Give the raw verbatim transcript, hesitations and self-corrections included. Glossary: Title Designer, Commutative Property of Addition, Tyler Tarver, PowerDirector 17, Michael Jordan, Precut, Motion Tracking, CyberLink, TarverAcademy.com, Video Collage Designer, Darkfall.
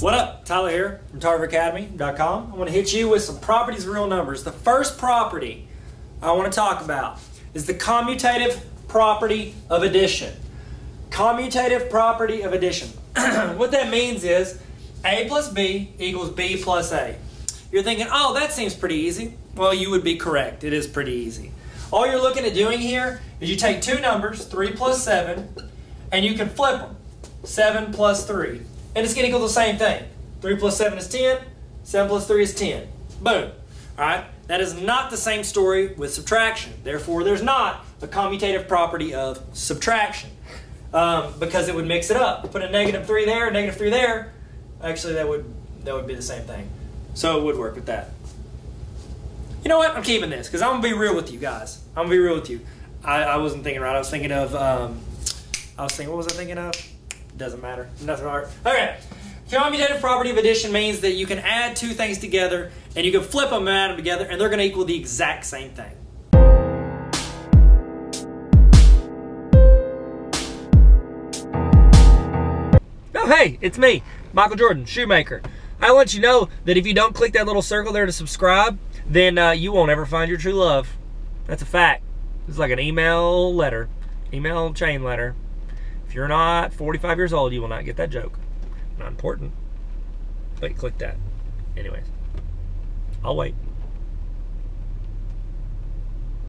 What up? Tyler here from Tarver Academy dot com. I want to hit you with some properties real numbers. The first property I want to talk about is the commutative property of addition. Commutative property of addition. What that means is A plus B equals B plus A. You're thinking, oh, that seems pretty easy. Well, you would be correct. It is pretty easy. All you're looking at doing here is you take two numbers, three plus seven, and you can flip them. seven plus three. And it's going to equal the same thing. three plus seven is ten. seven plus three is ten. Boom. All right? That is not the same story with subtraction. Therefore, there's not a commutative property of subtraction um, because it would mix it up. Put a negative three there, a negative three there. Actually, that would, that would be the same thing. So it would work with that. You know what? I'm keeping this because I'm going to be real with you guys. I'm going to be real with you. I, I wasn't thinking right. I was thinking of, um, I was thinking, what was I thinking of? Doesn't matter. Nothing hard. Okay. Commutative property of addition means that you can add two things together and you can flip them and add them together and they're going to equal the exact same thing. Oh, hey, it's me, Michael Jordan, Shoemaker. I want you to know that if you don't click that little circle there to subscribe, then uh, you won't ever find your true love. That's a fact. It's like an email letter, email chain letter. If you're not forty-five years old, you will not get that joke. Not important. But click that. Anyways, I'll wait.